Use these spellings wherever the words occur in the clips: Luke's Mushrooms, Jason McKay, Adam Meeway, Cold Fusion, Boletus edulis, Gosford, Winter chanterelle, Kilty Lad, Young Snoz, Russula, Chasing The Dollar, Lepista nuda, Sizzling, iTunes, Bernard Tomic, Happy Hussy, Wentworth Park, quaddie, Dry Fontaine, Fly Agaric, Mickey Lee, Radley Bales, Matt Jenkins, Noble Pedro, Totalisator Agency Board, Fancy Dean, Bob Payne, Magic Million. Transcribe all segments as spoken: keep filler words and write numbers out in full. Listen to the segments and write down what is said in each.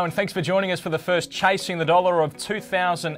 Hello and thanks for joining us for the first Chasing the Dollar of two thousand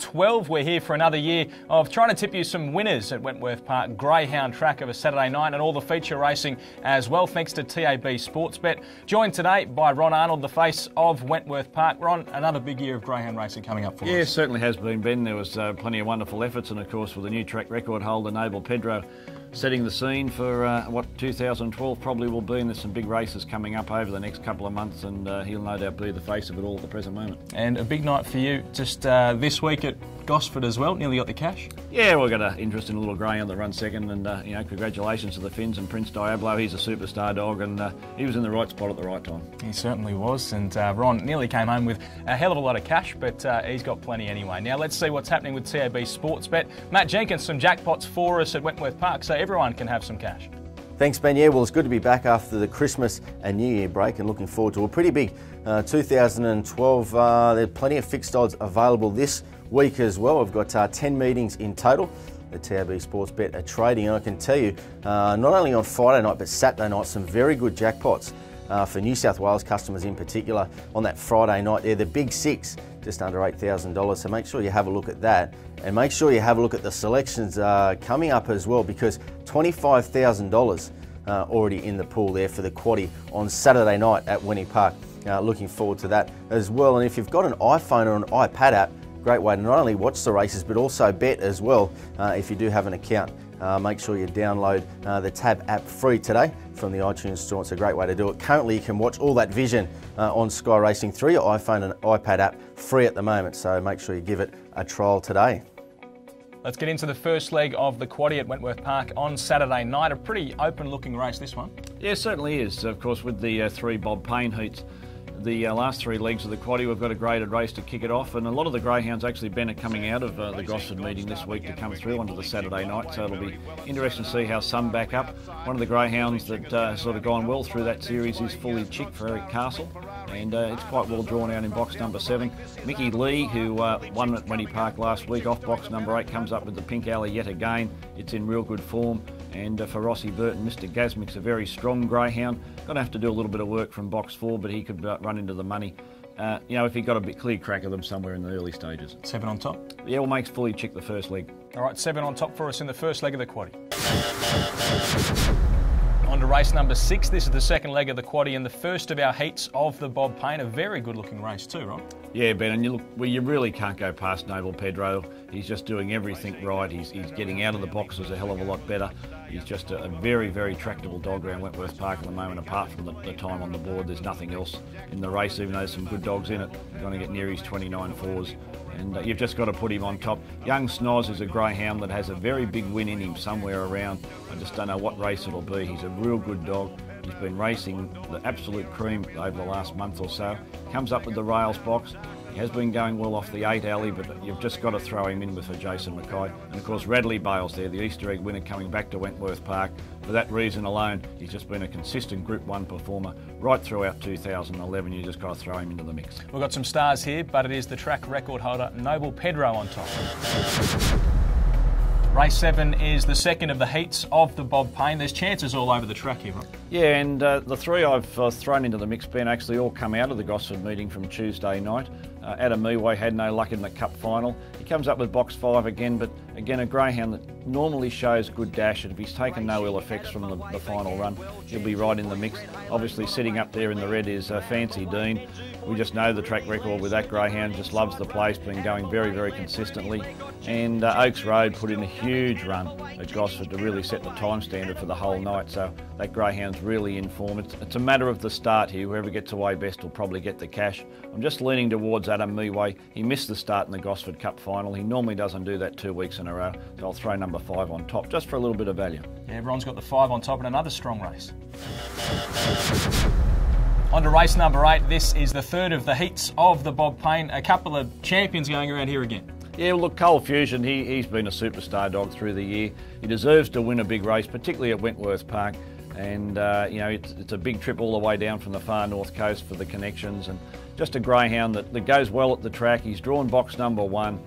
twelve. We're here for another year of trying to tip you some winners at Wentworth Park Greyhound Track of a Saturday night and all the feature racing as well, thanks to T A B Sportsbet. Joined today by Ron Arnold, the face of Wentworth Park. Ron, another big year of greyhound racing coming up for yeah, us. Yeah, certainly has been, Ben. There was uh, plenty of wonderful efforts, and of course with the new track record holder Noble Pedro setting the scene for uh, what two thousand twelve probably will be, and there's some big races coming up over the next couple of months, and uh, he'll no doubt be the face of it all at the present moment. And a big night for you just uh, this week at Gosford as well. Nearly got the cash. Yeah, we've got an interest in a little greyhound that runs second, and uh, you know, congratulations to the Finns and Prince Diablo. He's a superstar dog, and uh, he was in the right spot at the right time. He certainly was, and uh, Ron nearly came home with a hell of a lot of cash, but uh, he's got plenty anyway. Now let's see what's happening with T A B Sportsbet. Matt Jenkins, some jackpots for us at Wentworth Park, so everyone can have some cash. Thanks, Ben. Yeah, well, it's good to be back after the Christmas and New Year break, and looking forward to a pretty big uh, two thousand twelve. Uh, there are plenty of fixed odds available this week as well. We've got uh, ten meetings in total that T A B Sportsbet are trading, and I can tell you, uh, not only on Friday night but Saturday night, some very good jackpots uh, for New South Wales customers in particular on that Friday night. They're the Big Six, just under eight thousand dollars, so make sure you have a look at that. And make sure you have a look at the selections uh, coming up as well, because twenty-five thousand dollars uh, already in the pool there for the quaddie on Saturday night at Wentworth Park. Uh, looking forward to that as well. And if you've got an iPhone or an iPad app, great way to not only watch the races but also bet as well. Uh, if you do have an account, uh, make sure you download uh, the Tab app free today from the iTunes store. It's a great way to do it. Currently you can watch all that vision uh, on Sky Racing through your iPhone and iPad app free at the moment, so make sure you give it a trial today. Let's get into the first leg of the quaddie at Wentworth Park on Saturday night. A pretty open looking race, this one. Yeah, it certainly is. Of course, with the uh, three Bob Payne heats, the uh, last three legs of the quaddie, we've got a graded race to kick it off, and a lot of the greyhounds actually, Ben, are coming out of uh, the Gosford meeting this week to come through onto the Saturday night, so it'll be interesting to see how some back up. One of the greyhounds that uh, sort of gone well through that series is Fully Chick for Eric Castle, and uh, it's quite well drawn out in box number seven. Mickey Lee, who uh, won at Wentworth Park last week, off box number eight, comes up with the Pink Alley yet again. It's in real good form. And uh, for Rossi Burton, Mister Gazmick's a very strong greyhound. Going to have to do a little bit of work from box four, but he could uh, run into the money. Uh, you know, if he got a bit clear crack of them somewhere in the early stages. Seven on top? Yeah, we'll make Fully Chick the first leg. All right, seven on top for us in the first leg of the quaddie. On to race number six. This is the second leg of the quaddie and the first of our heats of the Bob Payne. A very good looking race too, Ron. Yeah, Ben, and you look, well, you really can't go past Noble Pedro. He's just doing everything right. He's, he's getting out of the boxes a hell of a lot better. He's just a, a very, very tractable dog around Wentworth Park at the moment. Apart from the, the time on the board, there's nothing else in the race, even though there's some good dogs in it. You're going to get near his twenty-nine fours. And uh, you've just got to put him on top. Young Snoz is a greyhound that has a very big win in him somewhere around. I just don't know what race it'll be. He's a real good dog. He's been racing the absolute cream over the last month or so. Comes up with the rails box. He has been going well off the eight alley, but you've just got to throw him in with for Jason McKay. And of course, Radley Bales there, the Easter egg winner coming back to Wentworth Park. For that reason alone, he's just been a consistent Group One performer right throughout two thousand eleven. You just got to throw him into the mix. We've got some stars here, but it is the track record holder Noble Pedro on top. Race seven is the second of the heats of the Bob Payne. There's chances all over the track here, Rob. Yeah, and uh, the three I've uh, thrown into the mix, Ben, actually all come out of the Gosford meeting from Tuesday night. Uh, Adam Meeway had no luck in the Cup final. He comes up with box five again, but again, a greyhound that normally shows good dash, and if he's taken no ill effects from the, the final run, he'll be right in the mix. Obviously, sitting up there in the red is uh, Fancy Dean. We just know the track record with that greyhound, just loves the place, been going very, very consistently. And uh, Oaks Road put in a huge run at Gosford to really set the time standard for the whole night, so that greyhound's really in form. It's, it's a matter of the start here. Whoever gets away best will probably get the cash. I'm just leaning towards Adam Meeway. He missed the start in the Gosford Cup final. He normally doesn't do that two weeks in a row, so I'll throw number five on top, just for a little bit of value. Yeah, Ron's got the five on top and another strong race. On to race number eight. This is the third of the heats of the Bob Payne. A couple of champions going around here again. Yeah, look, Cold Fusion, he, he's been a superstar dog through the year. He deserves to win a big race, particularly at Wentworth Park. And, uh, you know, it's, it's a big trip all the way down from the far north coast for the connections. And just a greyhound that, that goes well at the track. He's drawn box number one.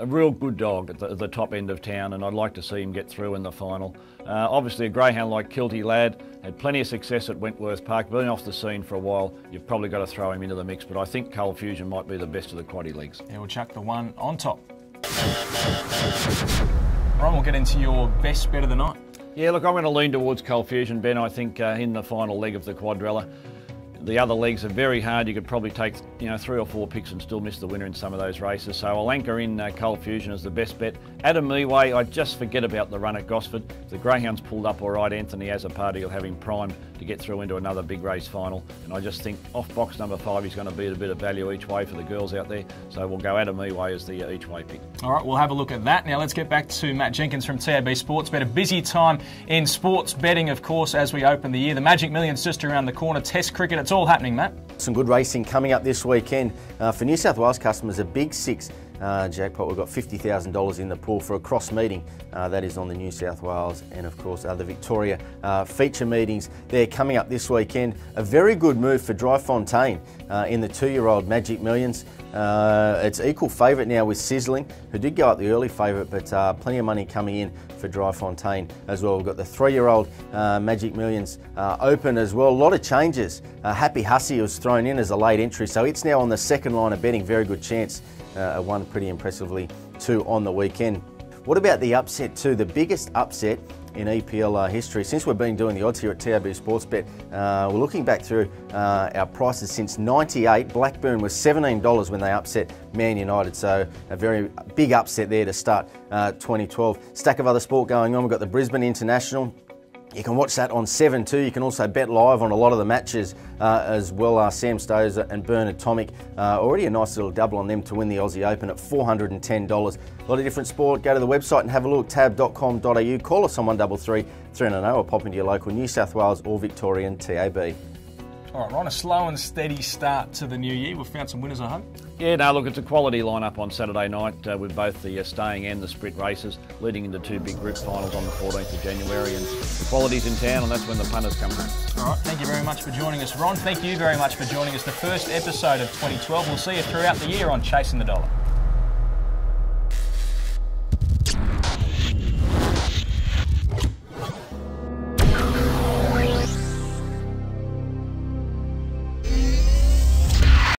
A real good dog at the, at the top end of town, and I'd like to see him get through in the final. Uh, obviously a greyhound like Kilty Lad had plenty of success at Wentworth Park, been off the scene for a while, you've probably got to throw him into the mix, but I think Cold Fusion might be the best of the quaddie legs. Yeah, we'll chuck the one on top. Ron, we'll get into your best bet of the night. Yeah, look, I'm going to lean towards Cold Fusion, Ben, I think, uh, in the final leg of the quadrilla. The other legs are very hard. You could probably take, you know, three or four picks and still miss the winner in some of those races. So I'll anchor in uh, Cold Fusion as the best bet. Adam Meeway, I just forget about the run at Gosford. If the greyhound's pulled up all right, Anthony has a party. He'll have him primed to get through into another big race final. And I just think off box number five, he's going to be a bit of value each way for the girls out there. So we'll go Adam Meeway as the each way pick. All right, we'll have a look at that. Now let's get back to Matt Jenkins from T A B Sports. But a busy time in sports betting, of course, as we open the year. The Magic Million's just around the corner. Test cricket, it's all happening, Matt. Some good racing coming up this weekend. Uh, for New South Wales customers, a big six uh, jackpot. We've got fifty thousand dollars in the pool for a cross meeting. Uh, that is on the New South Wales and, of course, other Victoria uh, feature meetings. They're coming up this weekend. A very good move for Dry Fontaine uh, in the two-year-old Magic Millions. Uh, it's equal favourite now with Sizzling, who did go up the early favourite, but uh, plenty of money coming in for Dry Fontaine as well. We've got the three-year-old uh, Magic Millions uh, open as well. A lot of changes. Uh, Happy Hussy was thrown in as a late entry, so it's now on the second line of betting. Very good chance. Uh, won pretty impressively too on the weekend. What about the upset too? The biggest upset in E P L uh, history. Since we've been doing the odds here at T A B Sportsbet, uh, we're looking back through uh, our prices since ninety-eight. Blackburn was seventeen dollars when they upset Man United, so a very big upset there to start uh, twenty twelve. Stack of other sport going on. We've got the Brisbane International. You can watch that on seven too. You can also bet live on a lot of the matches uh, as well. Uh, Sam Stosur and Bernard Tomic, uh, already a nice little double on them to win the Aussie Open at four hundred and ten dollars. A lot of different sport. Go to the website and have a look, tab dot com dot A U. Call us on one double three, three hundred, or pop into your local New South Wales or Victorian T A B. All right, Ron, a slow and steady start to the new year. We've found some winners, I hope. Yeah, no, look, it's a quality lineup on Saturday night uh, with both the uh, staying and the sprint races, leading into two big group finals on the fourteenth of January. And the quality's in town, and that's when the punters come home. All right, thank you very much for joining us, Ron. Thank you very much for joining us. The first episode of twenty twelve. We'll see you throughout the year on Chasing the Dollar.